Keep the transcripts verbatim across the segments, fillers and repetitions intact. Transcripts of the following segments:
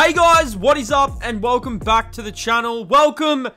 Hey guys, what is up and welcome back to the channel. Welcome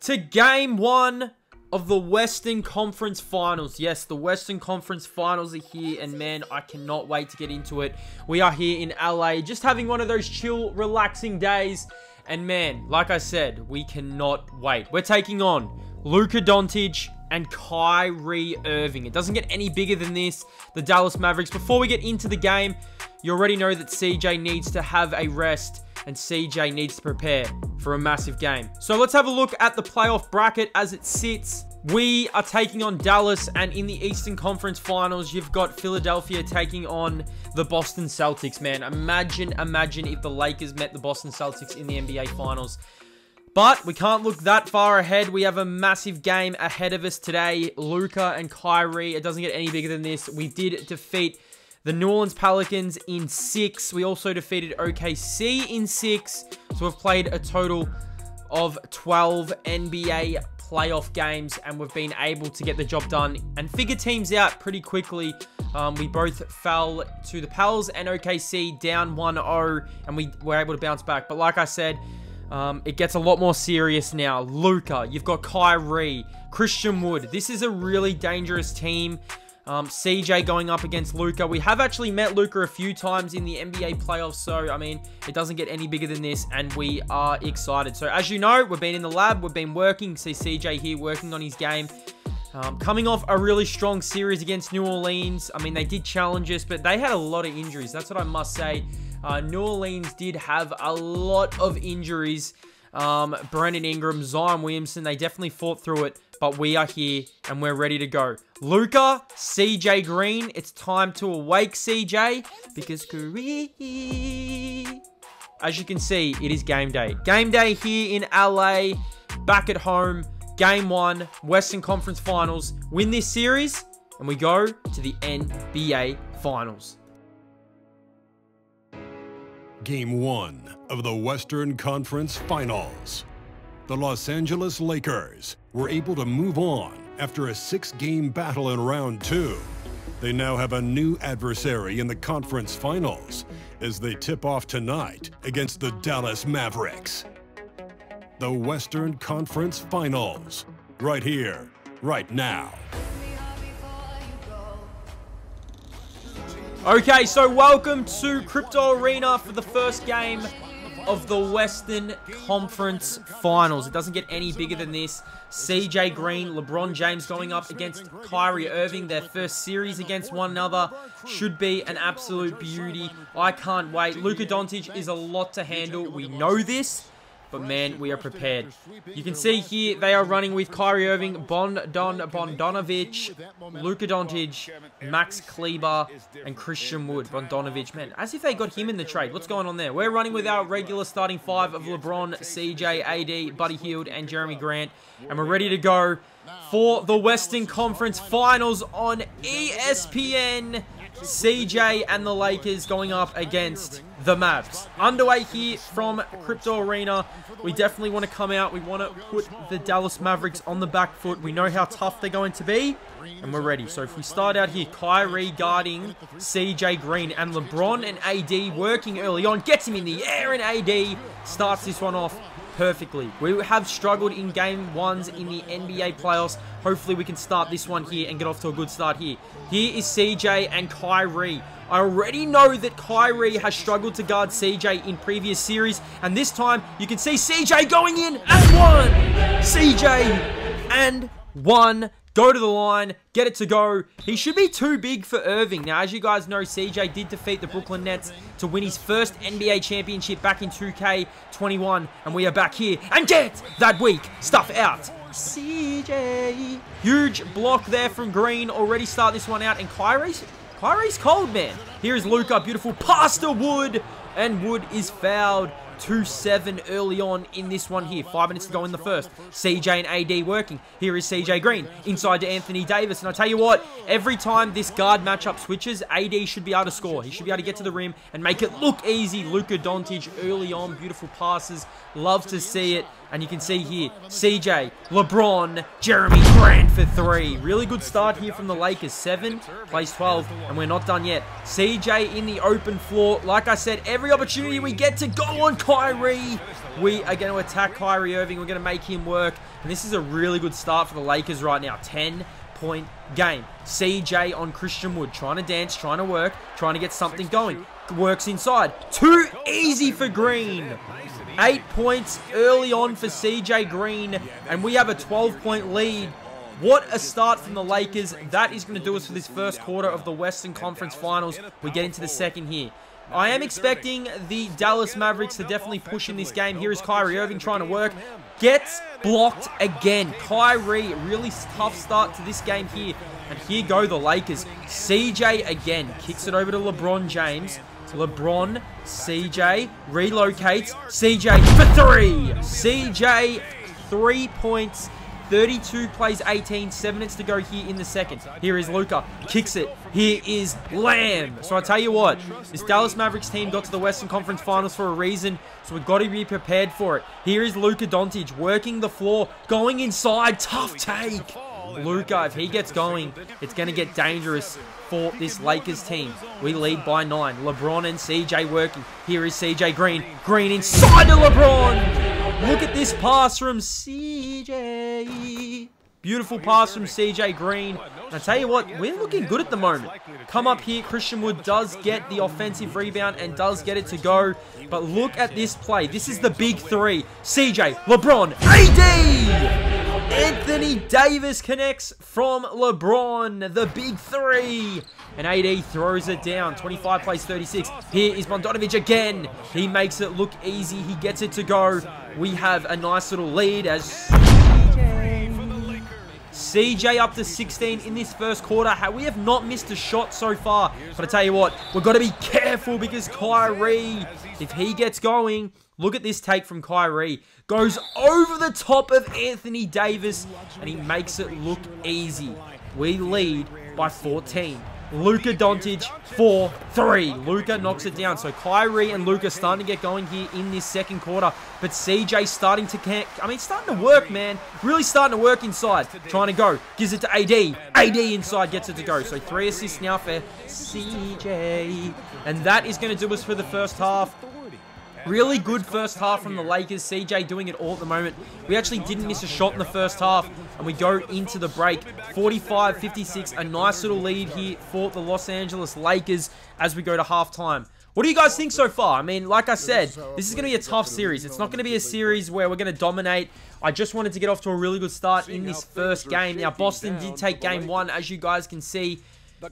to game one of the Western Conference Finals. Yes, the Western Conference Finals are here and man, I cannot wait to get into it. We are here in L A, just having one of those chill, relaxing days. And man, like I said, we cannot wait. We're taking on Luka Doncic and Kyrie Irving. It doesn't get any bigger than this, the Dallas Mavericks. Before we get into the game, you already know that C J needs to have a rest and C J needs to prepare for a massive game. So let's have a look at the playoff bracket as it sits. We are taking on Dallas, and in the Eastern Conference Finals, you've got Philadelphia taking on the Boston Celtics, man. Imagine, imagine if the Lakers met the Boston Celtics in the N B A Finals. But we can't look that far ahead. We have a massive game ahead of us today. Luka and Kyrie, it doesn't get any bigger than this. We did defeat the New Orleans Pelicans in six. We also defeated O K C in six. So we've played a total of twelve N B A playoff games, and we've been able to get the job done and figure teams out pretty quickly. Um, we both fell to the Pels and O K C down one oh, and we were able to bounce back. But like I said, um, it gets a lot more serious now. Luka, you've got Kyrie, Christian Wood. This is a really dangerous team. Um, C J going up against Luka. We have actually met Luka a few times in the N B A playoffs, so, I mean, it doesn't get any bigger than this, and we are excited. So, as you know, we've been in the lab, we've been working. See C J here working on his game. Um, coming off a really strong series against New Orleans. I mean, they did challenge us, but they had a lot of injuries. That's what I must say. Uh, New Orleans did have a lot of injuries. Um, Brendan Ingram, Zion Williamson, they definitely fought through it, but we are here and we're ready to go. Luka, C J Green, it's time to awake C J, because Kyrie, as you can see, it is game day. Game day here in L A, back at home, game one, Western Conference Finals. Win this series and we go to the N B A Finals. Game one of the Western Conference Finals. The Los Angeles Lakers were able to move on after a six-game battle in round two. They now have a new adversary in the conference finals as they tip off tonight against the Dallas Mavericks. The Western Conference Finals, right here, right now. Okay, so welcome to Crypto Arena for the first game of the Western Conference Finals. It doesn't get any bigger than this. C J Green, LeBron James going up against Kyrie Irving. Their first series against one another should be an absolute beauty. I can't wait. Luka Doncic is a lot to handle. We know this. But man, we are prepared. You can see here they are running with Kyrie Irving, Bogdan Bogdanovic, Luka Doncic, Max Kleber, and Christian Wood. Bogdanovic, man, as if they got him in the trade. What's going on there? We're running with our regular starting five of LeBron, C J, A D, Buddy Hield, and Jeremy Grant, and we're ready to go for the Western Conference Finals on E S P N. C J and the Lakers going up against the Mavs. Underway here from Crypto Arena. We definitely want to come out. We want to put the Dallas Mavericks on the back foot. We know how tough they're going to be, and we're ready. So if we start out here, Kyrie guarding C J Green, and LeBron and A D working early on. Gets him in the air, and A D starts this one off perfectly. We have struggled in game ones in the N B A playoffs. Hopefully we can start this one here and get off to a good start here. Here is C J and Kyrie. I already know that Kyrie has struggled to guard C J in previous series, and this time you can see C J going in and one. C J and one. Go to the line, get it to go. He should be too big for Irving. Now, as you guys know, C J did defeat the Brooklyn Nets to win his first N B A championship back in two K twenty-one. And we are back here. And get that weak stuff out. C J. Huge block there from Green. Already start this one out. And Kyrie's, Kyrie's cold, man. Here is Luka. Beautiful pass to Wood. And Wood is fouled. two seven early on in this one here. Five minutes to go in the first. C J and A D working. Here is C J Green. Inside to Anthony Davis. And I tell you what, every time this guard matchup switches, A D should be able to score. He should be able to get to the rim and make it look easy. Luka Doncic early on. Beautiful passes. Love to see it. And you can see here, C J, LeBron, Jeremy Grant for three. Really good start here from the Lakers. Seven, plays twelve, and we're not done yet. C J in the open floor. Like I said, every opportunity we get to go on Kyrie, we are going to attack Kyrie Irving. We're going to make him work. And this is a really good start for the Lakers right now. ten-point game. C J on Christian Wood. Trying to dance, trying to work, trying to get something going. Works inside. Too easy for Green. Eight points early on for C J Green, and we have a twelve-point lead. What a start from the Lakers. That is going to do us for this first quarter of the Western Conference Finals. We get into the second here. I am expecting the Dallas Mavericks to definitely push in this game. Here is Kyrie Irving trying to work. Gets blocked again. Kyrie, really tough start to this game here. And here go the Lakers. C J again kicks it over to LeBron James. LeBron, C J, relocates, C J for three, C J, three points, thirty-two plays eighteen, seven minutes to go here in the second. Here is Luka, kicks it, here is Lamb. So I tell you what, this Dallas Mavericks team got to the Western Conference Finals for a reason, so we've got to be prepared for it. Here is Luka Doncic, working the floor, going inside, tough take. Luka, if he gets going, it's going to get dangerous for this Lakers team. We lead by nine. LeBron and C J working. Here is C J Green. Green inside to LeBron. Look at this pass from C J. Beautiful pass from C J Green. And I tell you what, we're looking good at the moment. Come up here, Christian Wood does get the offensive rebound and does get it to go. But look at this play. This is the big three. C J, LeBron, A D! Anthony Davis connects from LeBron, the big three, and A D throws it down. twenty-five plays thirty-six. Here is Bogdanovic again. He makes it look easy. He gets it to go. We have a nice little lead as C J, C J up to sixteen in this first quarter. We have not missed a shot so far, but I tell you what, we've got to be careful because Kyrie, if he gets going, look at this take from Kyrie. Goes over the top of Anthony Davis, and he makes it look easy. We lead by fourteen. Luka Doncic, four three. Luka knocks it down. So Kyrie and Luka starting to get going here in this second quarter. But C J starting to connect. I mean, starting to work, man. Really starting to work inside. Trying to go. Gives it to A D. A D inside gets it to go. So three assists now for C J. And that is going to do us for the first half. Really good first half from the Lakers. C J doing it all at the moment. We actually didn't miss a shot in the first half, and we go into the break. forty-five fifty-six, a nice little lead here for the Los Angeles Lakers as we go to halftime. What do you guys think so far? I mean, like I said, this is going to be a tough series. It's not going to be a series where we're going to dominate. I just wanted to get off to a really good start in this first game. Now, Boston did take game one, as you guys can see.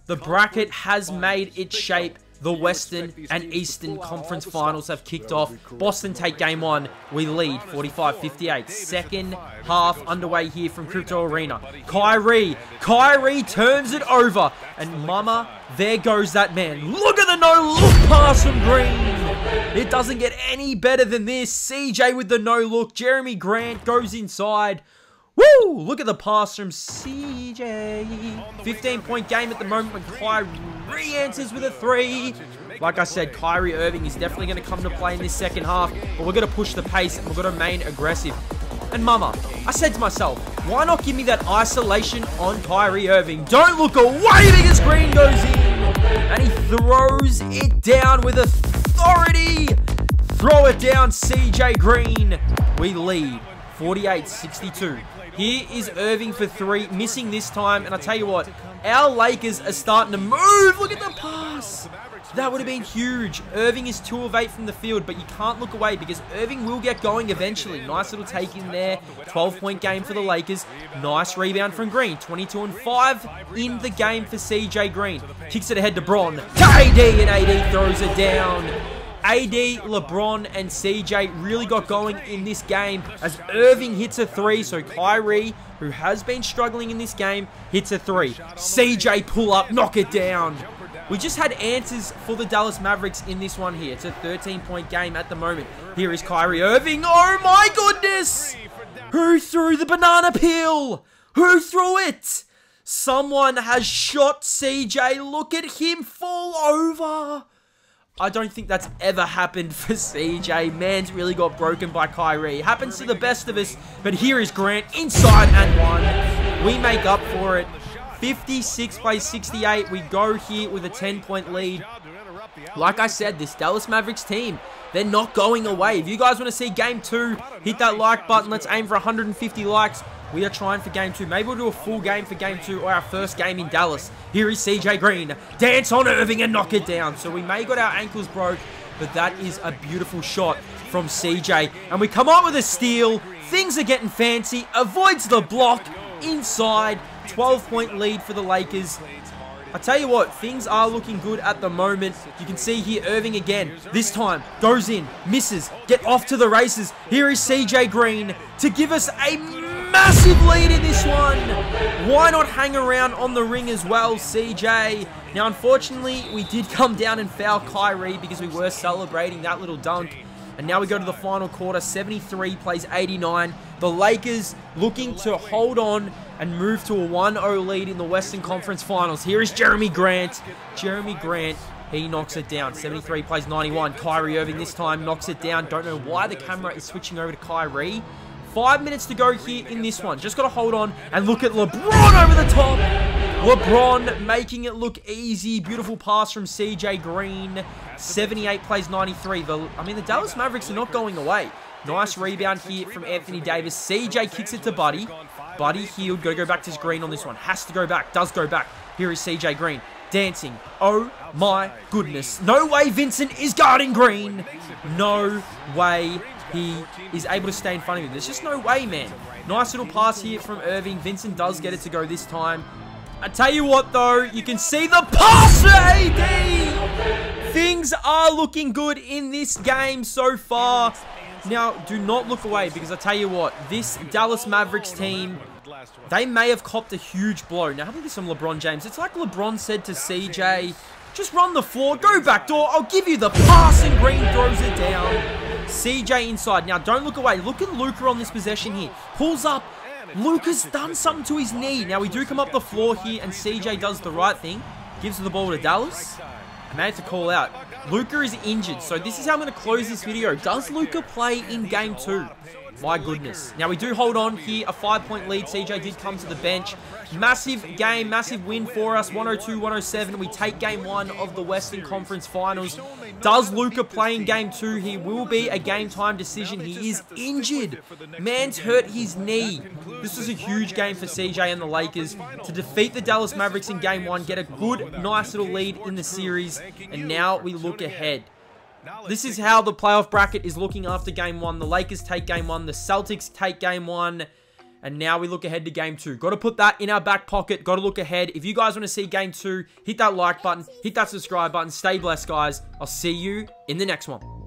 The bracket has made its shape. The Western and Eastern Conference Finals have kicked off. Boston take game one. We lead forty-five fifty-eight. Second half underway here from Crypto Arena. Kyrie. Kyrie turns it over. And mama, there goes that man. Look at the no-look pass from Green. It doesn't get any better than this. C J with the no-look. Jeremy Grant goes inside. Woo! Look at the pass from C J. fifteen-point game at the moment when Kyrie answers with a three. Like I said, Kyrie Irving is definitely going to come to play in this second half, but we're going to push the pace and we're going to remain aggressive. And mama, I said to myself, why not give me that isolation on Kyrie Irving? Don't look away because Green goes in, and he throws it down with authority. Throw it down, C J Green. We lead forty-eight sixty-two. Here is Irving for three, missing this time. And I tell you what, our Lakers are starting to move. Look at the pass. That would have been huge. Irving is two of eight from the field, but you can't look away because Irving will get going eventually. Nice little take in there. twelve-point game for the Lakers. Nice rebound from Green. twenty-two and five in the game for C J Green. Kicks it ahead to Bron. To A D, and A D throws it down. A D, LeBron, and C J really got going in this game as Irving hits a three. So Kyrie, who has been struggling in this game, hits a three. C J pull up, knock it down. We just had answers for the Dallas Mavericks in this one here. It's a thirteen-point game at the moment. Here is Kyrie Irving. Oh my goodness! Who threw the banana peel? Who threw it? Someone has shot C J. Look at him fall over. I don't think that's ever happened for C J. Man's really got broken by Kyrie. Happens to the best of us, but here is Grant inside and one. We make up for it. fifty-six by sixty-eight. We go here with a ten point lead. Like I said, this Dallas Mavericks team, they're not going away. If you guys want to see game two, hit that like button. Let's aim for one hundred fifty likes. We are trying for game two. Maybe we'll do a full game for game two or our first game in Dallas. Here is C J Green. Dance on Irving and knock it down. So we may got our ankles broke, but that is a beautiful shot from C J. And we come up with a steal. Things are getting fancy. Avoids the block. Inside. twelve point lead for the Lakers. I tell you what, things are looking good at the moment. You can see here Irving again. This time, goes in, misses, get off to the races. Here is C J Green to give us a massive lead in this one. Why not hang around on the ring as well, C J? Now, unfortunately, we did come down and foul Kyrie because we were celebrating that little dunk. And now we go to the final quarter. seventy-three plays eighty-nine. The Lakers looking to hold on and move to a one oh lead in the Western Conference Finals. Here is Jeremy Grant. Jeremy Grant, he knocks it down. seventy-three plays ninety-one. Kyrie Irving this time knocks it down. Don't know why the camera is switching over to Kyrie. Five minutes to go here in this one. Just got to hold on and look at LeBron over the top. LeBron making it look easy. Beautiful pass from C J Green. seventy-eight plays ninety-three. The, I mean, the Dallas Mavericks are not going away. Nice rebound here from Anthony Davis. C J kicks it to Buddy. Buddy Hield. Go, go back to his Green on this one. Has to go back. Does go back. Here is C J Green. Dancing. Oh, my goodness. No way Vincent is guarding Green. No way he is able to stay in front of him. There's just no way, man. Nice little pass here from Irving. Vincent does get it to go this time. I tell you what, though. You can see the pass for A D. Things are looking good in this game so far. Now, do not look away because I tell you what, this Dallas Mavericks team, they may have copped a huge blow. Now, having this from LeBron James, it's like LeBron said to C J, just run the floor, go backdoor, I'll give you the pass, and Green throws it down. C J inside. Now, don't look away. Look at Luka on this possession here. Pulls up. Luka's done something to his knee. Now, we do come up the floor here, and C J does the right thing. Gives the ball to Dallas. I may have to call out. Luka is injured, so this is how I'm going to close this video. Does Luka play in game two? My goodness. Now, we do hold on here. A five point lead. C J did come to the bench. Massive game. Massive win for us. one oh two to one oh seven. We take game one of the Western Conference Finals. Does Luka play in game two? He will be a game-time decision. He is injured. Man's hurt his knee. This is a huge game for C J and the Lakers to defeat the Dallas Mavericks in game one. Get a good, nice little lead in the series. And now we look ahead. This is how the playoff bracket is looking after game one. The Lakers take game one. The Celtics take game one. And now we look ahead to game two. Got to put that in our back pocket. Got to look ahead. If you guys want to see game two, hit that like button. Hit that subscribe button. Stay blessed, guys. I'll see you in the next one.